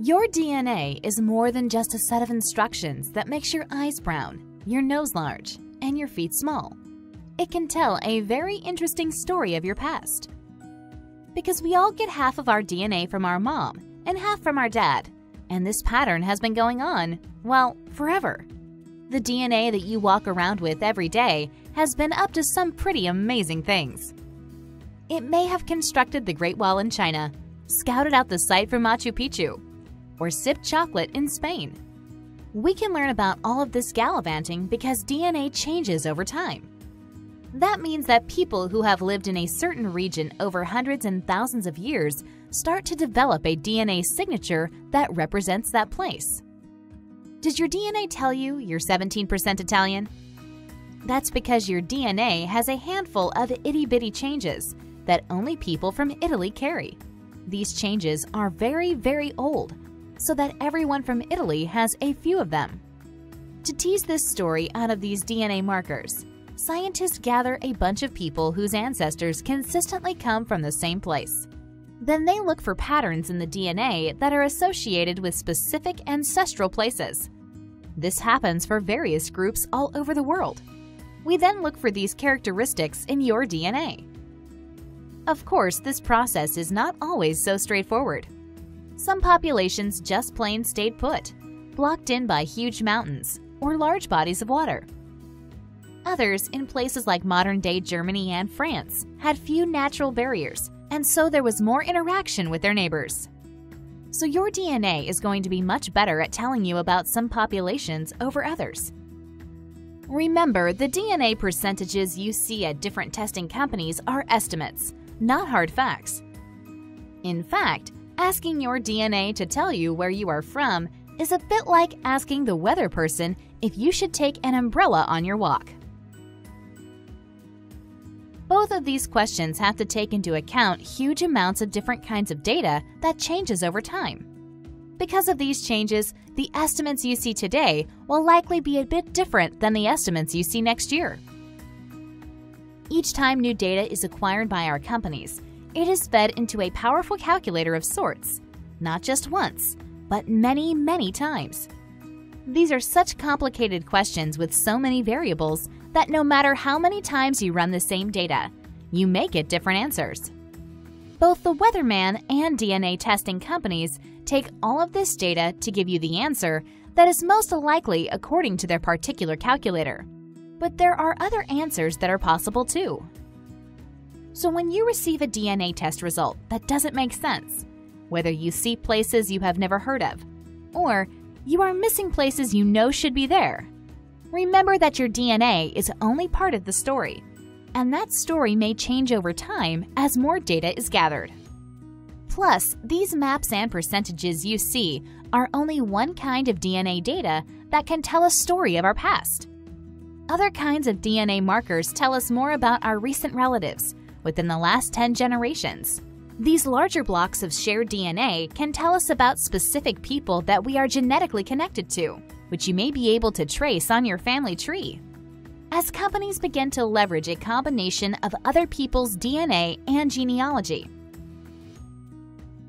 Your DNA is more than just a set of instructions that makes your eyes brown, your nose large, and your feet small. It can tell a very interesting story of your past. Because we all get half of our DNA from our mom and half from our dad, and this pattern has been going on, well, forever. The DNA that you walk around with every day has been up to some pretty amazing things. It may have constructed the Great Wall in China, scouted out the site for Machu Picchu, or sipped chocolate in Spain. We can learn about all of this gallivanting because DNA changes over time. That means that people who have lived in a certain region over hundreds and thousands of years start to develop a DNA signature that represents that place. Does your DNA tell you you're 17% Italian? That's because your DNA has a handful of itty-bitty changes that only people from Italy carry. These changes are very, very old, so that everyone from Italy has a few of them. To tease this story out of these DNA markers, scientists gather a bunch of people whose ancestors consistently come from the same place. Then they look for patterns in the DNA that are associated with specific ancestral places. This happens for various groups all over the world. We then look for these characteristics in your DNA. Of course, this process is not always so straightforward. Some populations just plain stayed put, blocked in by huge mountains or large bodies of water. Others, in places like modern-day Germany and France, had few natural barriers, and so there was more interaction with their neighbors. So your DNA is going to be much better at telling you about some populations over others. Remember, the DNA percentages you see at different testing companies are estimates, not hard facts. In fact, asking your DNA to tell you where you are from is a bit like asking the weather person if you should take an umbrella on your walk. Both of these questions have to take into account huge amounts of different kinds of data that changes over time. Because of these changes, the estimates you see today will likely be a bit different than the estimates you see next year. Each time new data is acquired by our companies, it is fed into a powerful calculator of sorts, not just once, but many, many times. These are such complicated questions with so many variables that no matter how many times you run the same data, you may get different answers. Both the weatherman and DNA testing companies take all of this data to give you the answer that is most likely according to their particular calculator. But there are other answers that are possible too. So when you receive a DNA test result that doesn't make sense, whether you see places you have never heard of, or you are missing places you know should be there, remember that your DNA is only part of the story, and that story may change over time as more data is gathered. Plus, these maps and percentages you see are only one kind of DNA data that can tell a story of our past. Other kinds of DNA markers tell us more about our recent relatives within the last 10 generations. These larger blocks of shared DNA can tell us about specific people that we are genetically connected to, which you may be able to trace on your family tree. As companies begin to leverage a combination of other people's DNA and genealogy,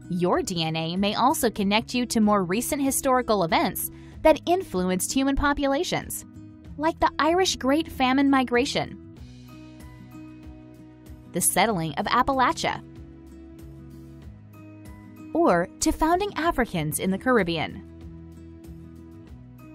your DNA may also connect you to more recent historical events that influenced human populations, like the Irish Great Famine migration, the settling of Appalachia, or to founding Africans in the Caribbean.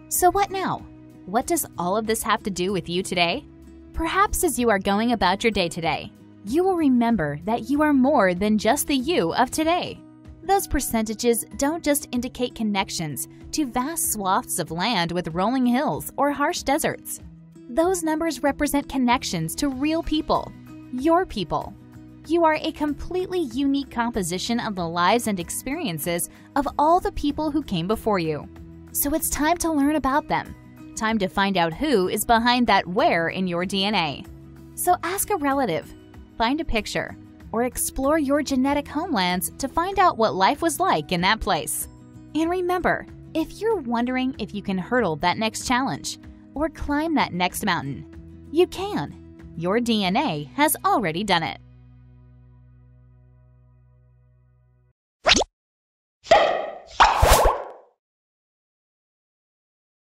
So what now? What does all of this have to do with you today? Perhaps as you are going about your day today, you will remember that you are more than just the you of today. Those percentages don't just indicate connections to vast swaths of land with rolling hills or harsh deserts. Those numbers represent connections to real people, your people. You are a completely unique composition of the lives and experiences of all the people who came before you. So it's time to learn about them. Time to find out who is behind that where in your DNA. So ask a relative, find a picture, or explore your genetic homelands to find out what life was like in that place. And remember, if you're wondering if you can hurdle that next challenge or climb that next mountain, you can. Your DNA has already done it.